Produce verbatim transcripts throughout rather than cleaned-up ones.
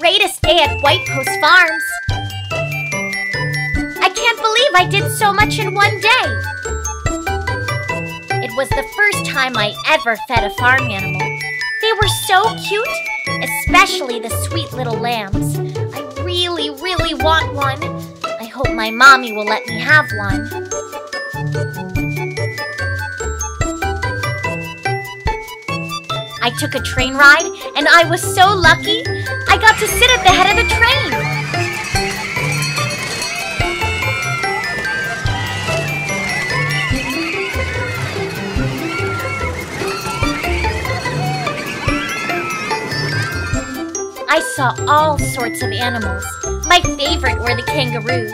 Greatest day at White Post Farms. I can't believe I did so much in one day. It was the first time I ever fed a farm animal. They were so cute, especially the sweet little lambs. I really, really want one. I hope my mommy will let me have one. I took a train ride and I was so lucky. I got to sit at the head of the train. I saw all sorts of animals. My favorite were the kangaroos.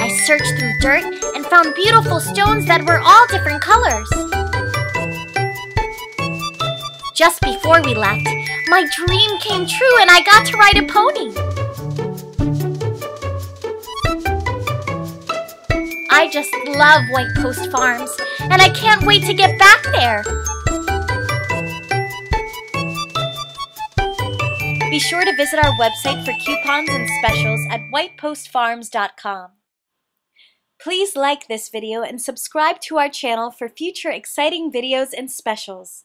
I searched through dirt and found beautiful stones that were all different colors. Just before we left, my dream came true and I got to ride a pony. I just love White Post Farms and I can't wait to get back there. Be sure to visit our website for coupons and specials at white post farms dot com. Please like this video and subscribe to our channel for future exciting videos and specials.